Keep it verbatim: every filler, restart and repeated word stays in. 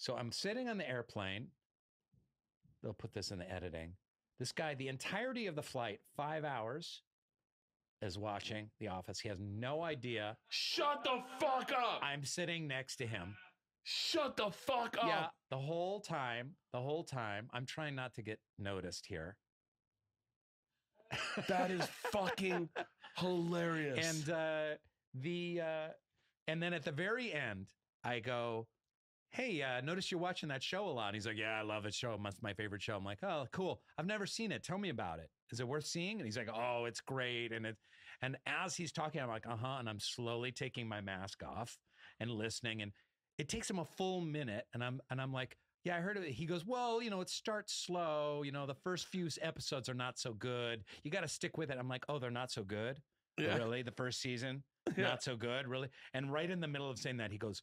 So I'm sitting on the airplane. They'll put this in the editing. This guy, the entirety of the flight, five hours, is watching The Office. He has no idea. Shut the fuck up! I'm sitting next to him. Shut the fuck up! Yeah, the whole time, the whole time, I'm trying not to get noticed here. That is fucking hilarious. And uh, the uh, and then at the very end, I go, hey, uh, notice you're watching that show a lot. And he's like, yeah, I love it. Show. That's my favorite show. I'm like, oh, cool. I've never seen it. Tell me about it. Is it worth seeing? And he's like, oh, it's great. And it, and as he's talking, I'm like, uh-huh. And I'm slowly taking my mask off and listening. And it takes him a full minute. And I'm, and I'm like, yeah, I heard of it. He goes, well, you know, it starts slow. You know, the first few episodes are not so good. You got to stick with it. I'm like, oh, they're not so good. Yeah. Really? The first season? Yeah. Not so good. Really? And right in the middle of saying that, he goes,